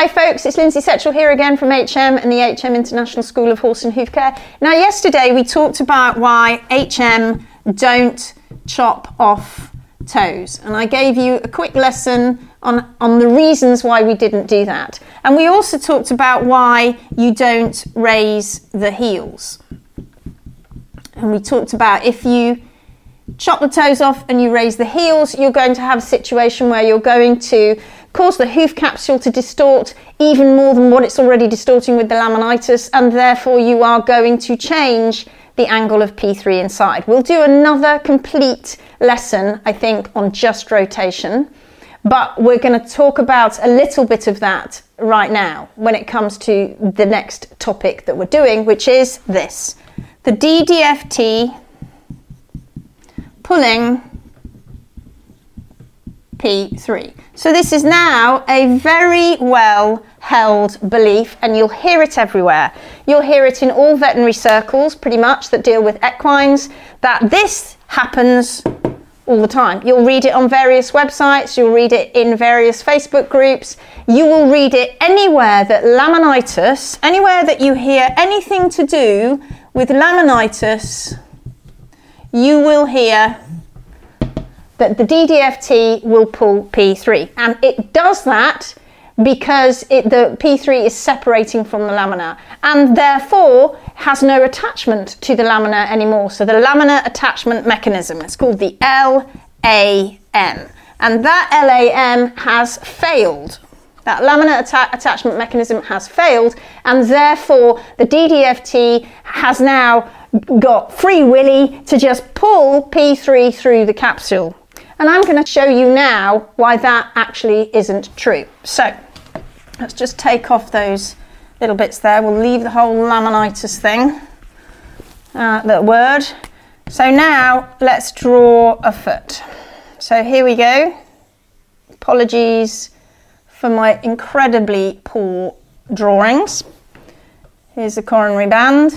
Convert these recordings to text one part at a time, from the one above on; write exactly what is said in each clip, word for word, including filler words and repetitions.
Hi folks, it's Lindsay Setchell here again from H M and the H M International School of Horse and Hoof Care. Now yesterday we talked about why H M don't chop off toes, and I gave you a quick lesson on, on the reasons why we didn't do that. And we also talked about why you don't raise the heels. And we talked about if you chop the toes off and you raise the heels, you're going to have a situation where you're going to cause the hoof capsule to distort even more than what it's already distorting with the laminitis, and therefore you are going to change the angle of P three inside. We'll do another complete lesson, I think, on just rotation, but we're going to talk about a little bit of that right now when it comes to the next topic that we're doing, which is this, the D D F T pulling P three. So this is now a very well held belief, and you'll hear it everywhere. You'll hear it in all veterinary circles pretty much that deal with equines, that this happens all the time. You'll read it on various websites, you'll read it in various Facebook groups, you will read it anywhere that laminitis, anywhere that you hear anything to do with laminitis, you will hear that the D D F T will pull P three, and it does that because it, the P three is separating from the lamina and therefore has no attachment to the lamina anymore. So the laminar attachment mechanism, it's called the L A M, and that L A M has failed. That laminar atta attachment mechanism has failed, and therefore the D D F T has now got free willy to just pull P three through the capsule. And I'm going to show you now why that actually isn't true. So let's just take off those little bits there. We'll leave the whole laminitis thing, uh, that word. So now let's draw a foot. So here we go. Apologies for my incredibly poor drawings. Here's the coronary band,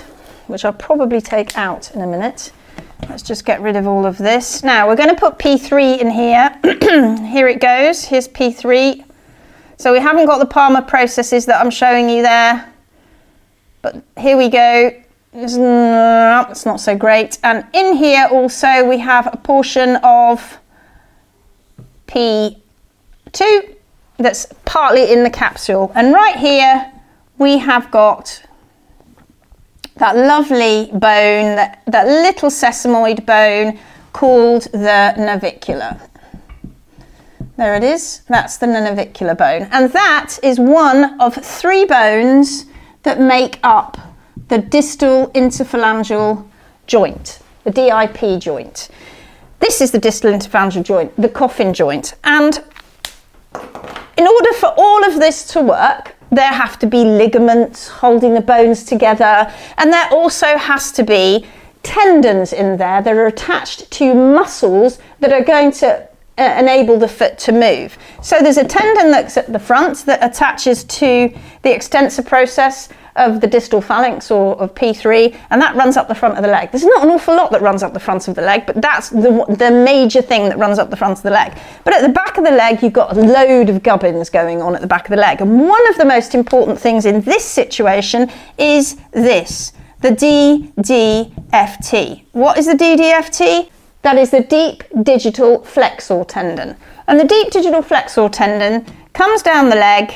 which I'll probably take out in a minute. Let's just get rid of all of this. Now we're going to put P three in here. Here it goes. Here's P three. So we haven't got the palmar processes that I'm showing you there, but here we go. It's not so great. And in here also we have a portion of P two that's partly in the capsule. And right here we have got that lovely bone, that, that little sesamoid bone called the navicular. There it is, that's the navicular bone. And that is one of three bones that make up the distal interphalangeal joint, the D I P joint. This is the distal interphalangeal joint, the coffin joint. And in order for all of this to work, there have to be ligaments holding the bones together, and there also has to be tendons in there that are attached to muscles that are going to uh, enable the foot to move. So there's a tendon that's at the front that attaches to the extensor process of the distal phalanx, or of P three, and that runs up the front of the leg. There's not an awful lot that runs up the front of the leg, but that's the, the major thing that runs up the front of the leg. But at the back of the leg, you've got a load of gubbins going on at the back of the leg. And one of the most important things in this situation is this, the D D F T. What is the D D F T? That is the deep digital flexor tendon. And the deep digital flexor tendon comes down the leg,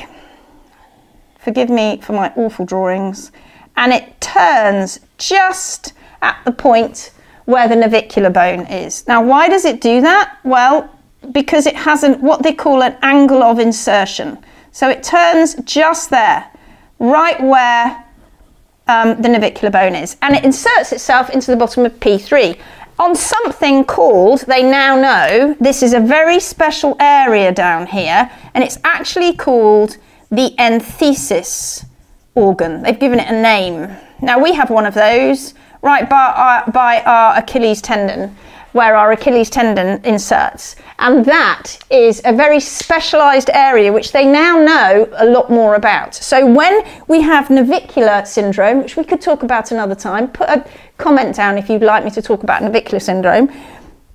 forgive me for my awful drawings, and it turns just at the point where the navicular bone is. Now, why does it do that? Well, because it has an, what they call an angle of insertion. So it turns just there, right where um, the navicular bone is, and it inserts itself into the bottom of P three on something called, they now know, this is a very special area down here, and it's actually called the enthesis organ. They've given it a name. Now we have one of those right by our, by our Achilles tendon, where our Achilles tendon inserts, and that is a very specialized area which they now know a lot more about. So when we have navicular syndrome, which we could talk about another time, put a comment down if you'd like me to talk about navicular syndrome,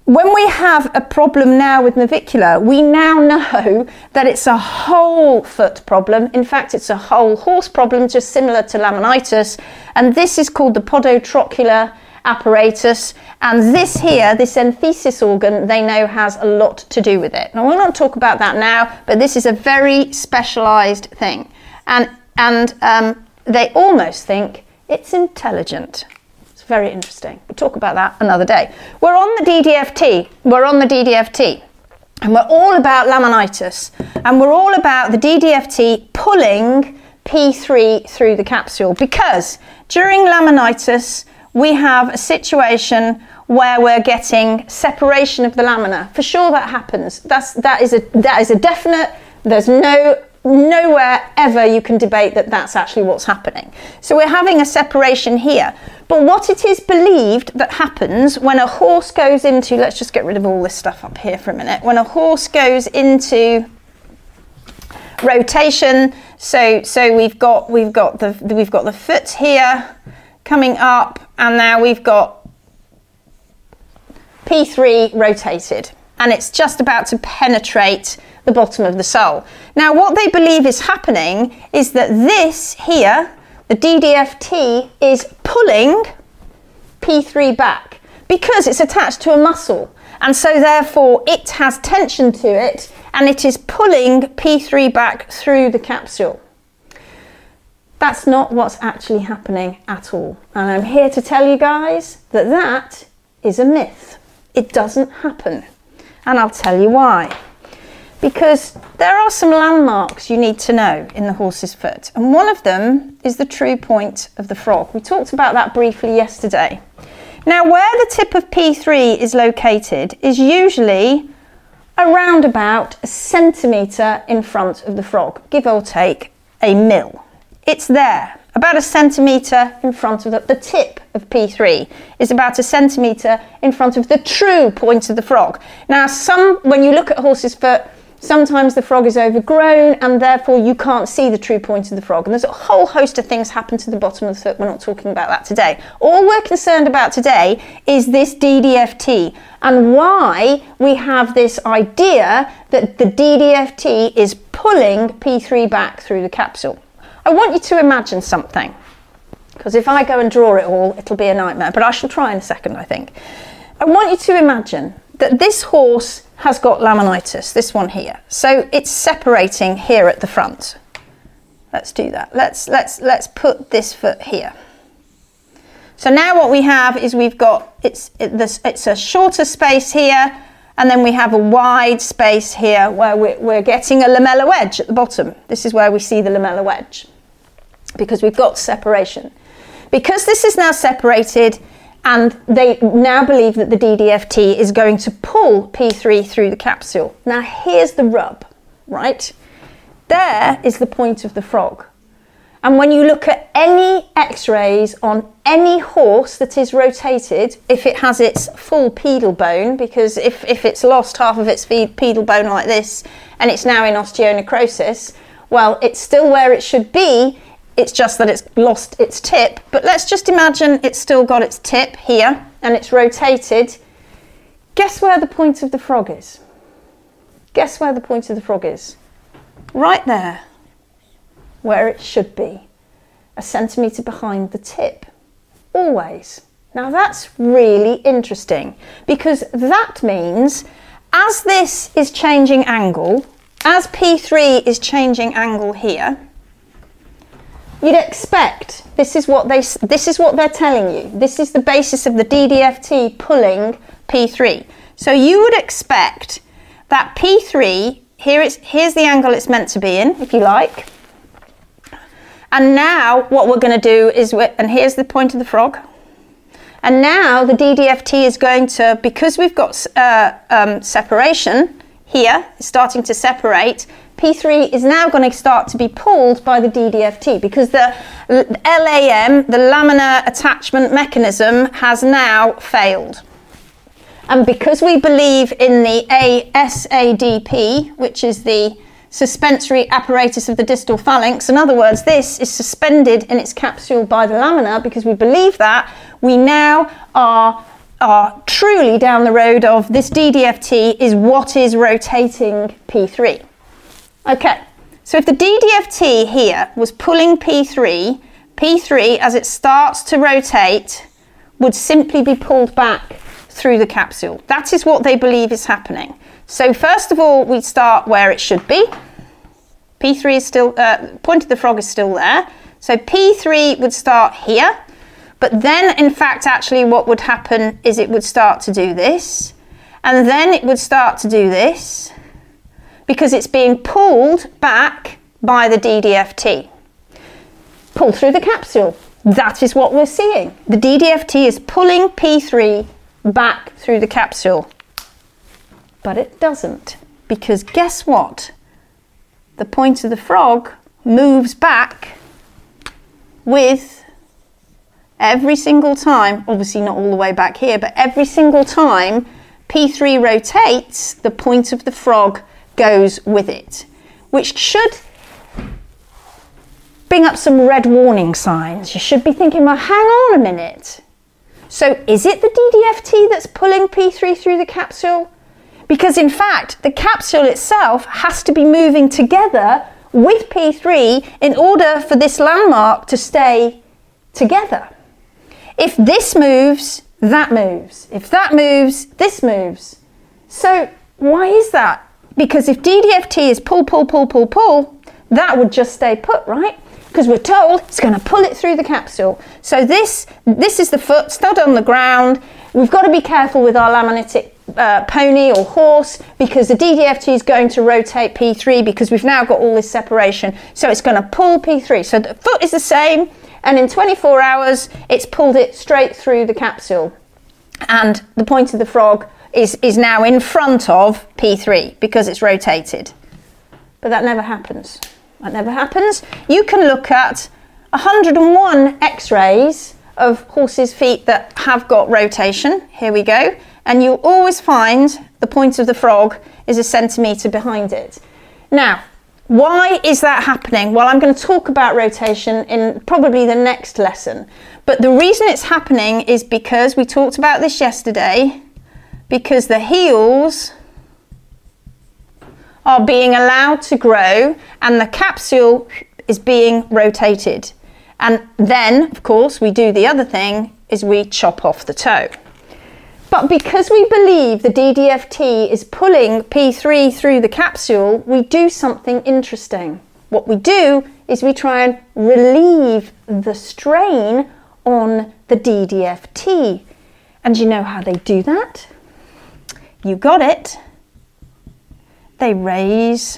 when we have a problem now with navicular, we now know that it's a whole foot problem. In fact, it's a whole horse problem, just similar to laminitis. And this is called the podotrochlear apparatus. And this here, this enthesis organ, they know has a lot to do with it. Now, we'll not talk about that now, but this is a very specialized thing. And, and um, they almost think it's intelligent. It's very interesting. We'll talk about that another day. We're on the D D F T. We're on the D D F T. And we're all about laminitis. And we're all about the D D F T pulling P three through the capsule. Because during laminitis, we have a situation where we're getting separation of the lamina. For sure that happens. That's, that, is a, that is a definite, there's no, nowhere ever you can debate that that's actually what's happening. So we're having a separation here. But what it is believed that happens when a horse goes into, let's just get rid of all this stuff up here for a minute, when a horse goes into rotation, so, so we've got, we've got the, we've got the foot here, coming up, and now we've got P three rotated, and it's just about to penetrate the bottom of the sole. Now, what they believe is happening is that this here, the D D F T, is pulling P three back because it's attached to a muscle, and so therefore it has tension to it, and it is pulling P three back through the capsule. That's not what's actually happening at all. And I'm here to tell you guys that that is a myth. It doesn't happen. And I'll tell you why. Because there are some landmarks you need to know in the horse's foot. And one of them is the true point of the frog. We talked about that briefly yesterday. Now, where the tip of P three is located is usually around about a centimetre in front of the frog, give or take a mil. It's there, about a centimetre in front of the, the tip of P three is about a centimetre in front of the true point of the frog. Now, some, when you look at horse's foot, sometimes the frog is overgrown and therefore you can't see the true point of the frog. And there's a whole host of things happen to the bottom of the foot. We're not talking about that today. All we're concerned about today is this D D F T and why we have this idea that the D D F T is pulling P three back through the capsule. I want you to imagine something, because if I go and draw it all, it'll be a nightmare, but I shall try in a second, I think. I want you to imagine that this horse has got laminitis, this one here. So it's separating here at the front. Let's do that. Let's, let's, let's put this foot here. So now what we have is we've got, it's, it, this, it's a shorter space here, and then we have a wide space here where we're, we're getting a lamellar wedge at the bottom. This is where we see the lamellar wedge, because we've got separation. Because this is now separated, and they now believe that the D D F T is going to pull P three through the capsule. Now here's the rub, right? There is the point of the frog. And when you look at any x-rays on any horse that is rotated, if it has its full pedal bone, because if, if it's lost half of its pedal bone like this, and it's now in osteonecrosis, well, it's still where it should be. It's just that it's lost its tip. But let's just imagine it's still got its tip here and it's rotated. Guess where the point of the frog is? Guess where the point of the frog is? Right there, where it should be, a centimetre behind the tip, always. Now that's really interesting, because that means as this is changing angle, as P three is changing angle here, you'd expect, this is what they, this is what they're telling you, this is the basis of the D D F T pulling P three. So you would expect that P three, here it's, here's the angle it's meant to be in, if you like. And now what we're going to do is, and here's the point of the frog. And now the D D F T is going to, because we've got uh, um, separation here, it's starting to separate, P three is now going to start to be pulled by the D D F T, because the L A M, the laminar attachment mechanism, has now failed. And because we believe in the A S A D P, which is the suspensory apparatus of the distal phalanx, in other words, this is suspended in its capsule by the lamina, because we believe that, we now are are truly down the road of this D D F T is what is rotating P three. Okay, so if the D D F T here was pulling P three, P three as it starts to rotate would simply be pulled back through the capsule. That is what they believe is happening. So first of all, we start where it should be. P three is still, uh, point of the frog is still there. So P three would start here, but then in fact actually what would happen is it would start to do this, and then it would start to do this, because it's being pulled back by the D D F T. Pull through the capsule. That is what we're seeing. The D D F T is pulling P three back through the capsule. But it doesn't, because guess what? The point of the frog moves back with every single time, obviously not all the way back here, but every single time P three rotates, the point of the frog goes with it, which should bring up some red warning signs. You should be thinking, well, hang on a minute. So is it the D D F T that's pulling P three through the capsule? Because in fact, the capsule itself has to be moving together with P three in order for this landmark to stay together. If this moves, that moves. If that moves, this moves. So why is that? Because if D D F T is pull, pull, pull, pull, pull, that would just stay put, right? Because we're told it's going to pull it through the capsule. So this, this is the foot stud on the ground. We've got to be careful with our laminitic uh, pony or horse, because the D D F T is going to rotate P three, because we've now got all this separation. So it's going to pull P three. So the foot is the same, and in twenty-four hours, it's pulled it straight through the capsule. And the point of the frog is, is now in front of P three because it's rotated. But that never happens. That never happens. You can look at one hundred and one x-rays of horses' feet that have got rotation. Here we go. And you'll always find the point of the frog is a centimetre behind it. Now, why is that happening? Well, I'm going to talk about rotation in probably the next lesson. But the reason it's happening is because we talked about this yesterday, because the heels are being allowed to grow and the capsule is being rotated. And then, of course, we do the other thing, is we chop off the toe. But because we believe the D D F T is pulling P three through the capsule, we do something interesting. What we do is we try and relieve the strain on the D D F T. And you know how they do that? You got it. They raise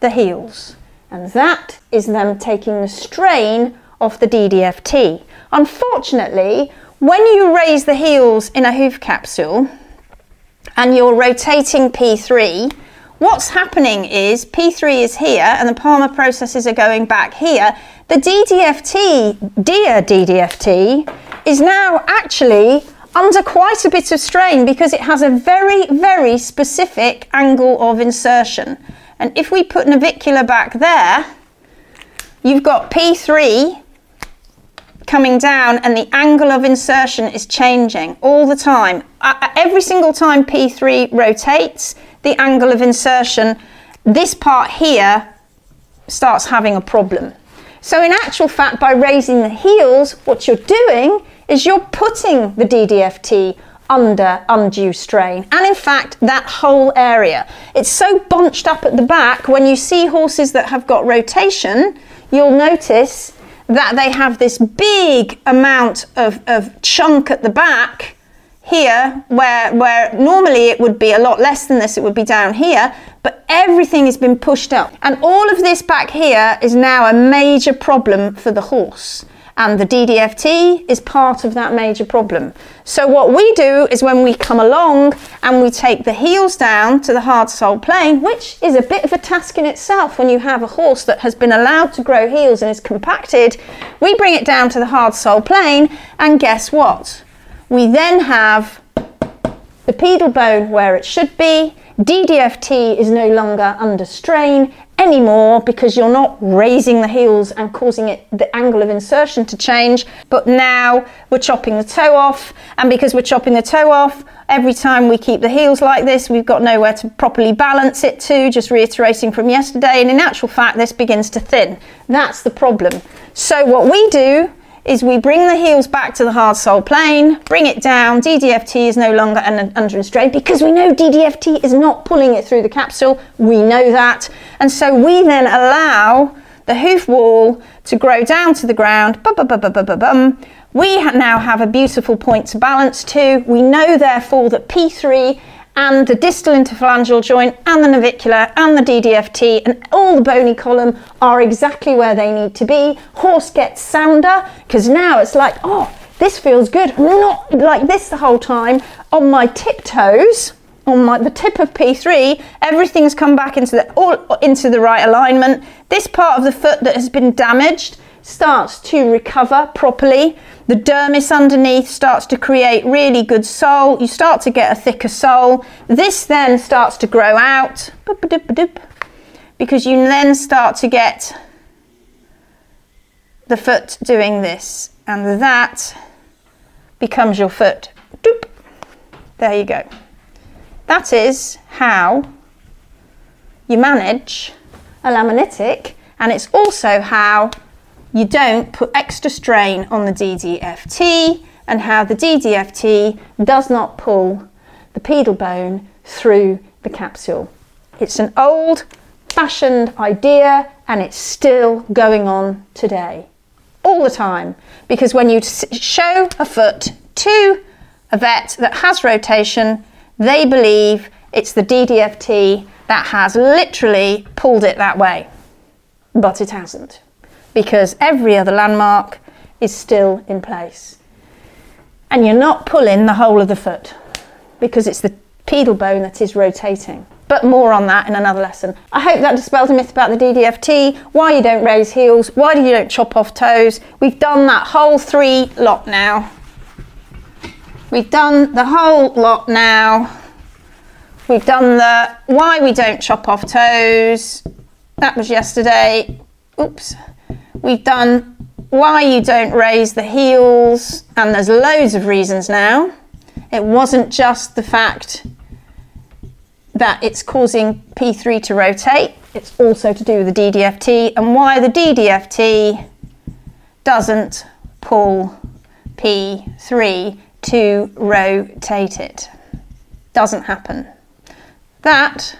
the heels, and that is them taking the strain off the D D F T. Unfortunately, when you raise the heels in a hoof capsule and you're rotating P three, what's happening is P three is here and the palmar processes are going back here. The D D F T, dear D D F T, is now actually under quite a bit of strain, because it has a very, very specific angle of insertion. And if we put navicular back there, you've got P three coming down and the angle of insertion is changing all the time. Uh, every single time P three rotates, the angle of insertion, this part here starts having a problem. So in actual fact, by raising the heels, what you're doing is you're putting the D D F T under undue strain, and in fact that whole area. It's so bunched up at the back. When you see horses that have got rotation, you'll notice that they have this big amount of, of chunk at the back here, where, where normally it would be a lot less than this, it would be down here, but everything has been pushed up. And all of this back here is now a major problem for the horse. And the D D F T is part of that major problem. So what we do is when we come along and we take the heels down to the hard sole plane, which is a bit of a task in itself when you have a horse that has been allowed to grow heels and is compacted, we bring it down to the hard sole plane, and guess what? We then have the pedal bone where it should be, D D F T is no longer under strain anymore because you're not raising the heels and causing it the angle of insertion to change, but now we're chopping the toe off, and because we're chopping the toe off, every time we keep the heels like this, we've got nowhere to properly balance it to, just reiterating from yesterday, and in actual fact this begins to thin. That's the problem. So what we do is we bring the heels back to the hard sole plane, bring it down. D D F T is no longer an, under strain because we know D D F T is not pulling it through the capsule. We know that. And so we then allow the hoof wall to grow down to the ground. Bum, bum, bum, bum, bum, bum. We ha now have a beautiful point to balance to. We know therefore that P three and the distal interphalangeal joint and the navicular and the D D F T and all the bony column are exactly where they need to be. Horse gets sounder because now it's like, oh, this feels good. I'm not like this the whole time. On my tiptoes, on my, the tip of P three, everything's come back into the, all, into the right alignment. This part of the foot that has been damaged starts to recover properly. The dermis underneath starts to create really good sole. You start to get a thicker sole. This then starts to grow out because you then start to get the foot doing this, and that becomes your foot. There you go. That is how you manage a laminitic, and it's also how you don't put extra strain on the D D F T, and how the D D F T does not pull the pedal bone through the capsule. It's an old fashioned idea, and it's still going on today all the time, because when you show a foot to a vet that has rotation, they believe it's the D D F T that has literally pulled it that way, but it hasn't, because every other landmark is still in place. And you're not pulling the whole of the foot because it's the pedal bone that is rotating. But more on that in another lesson. I hope that dispels a myth about the D D F T, why you don't raise heels, why you don't chop off toes. We've done that whole three lot now. We've done the whole lot now. We've done the why we don't chop off toes. That was yesterday. Oops. We've done why you don't raise the heels, and there's loads of reasons now. It wasn't just the fact that it's causing P three to rotate, it's also to do with the D D F T, and why the D D F T doesn't pull P three to rotate it. Doesn't happen. That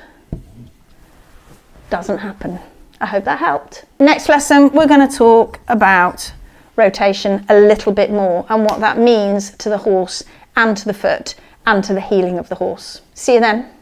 doesn't happen. I hope that helped. Next lesson, we're going to talk about rotation a little bit more and what that means to the horse and to the foot and to the healing of the horse. See you then.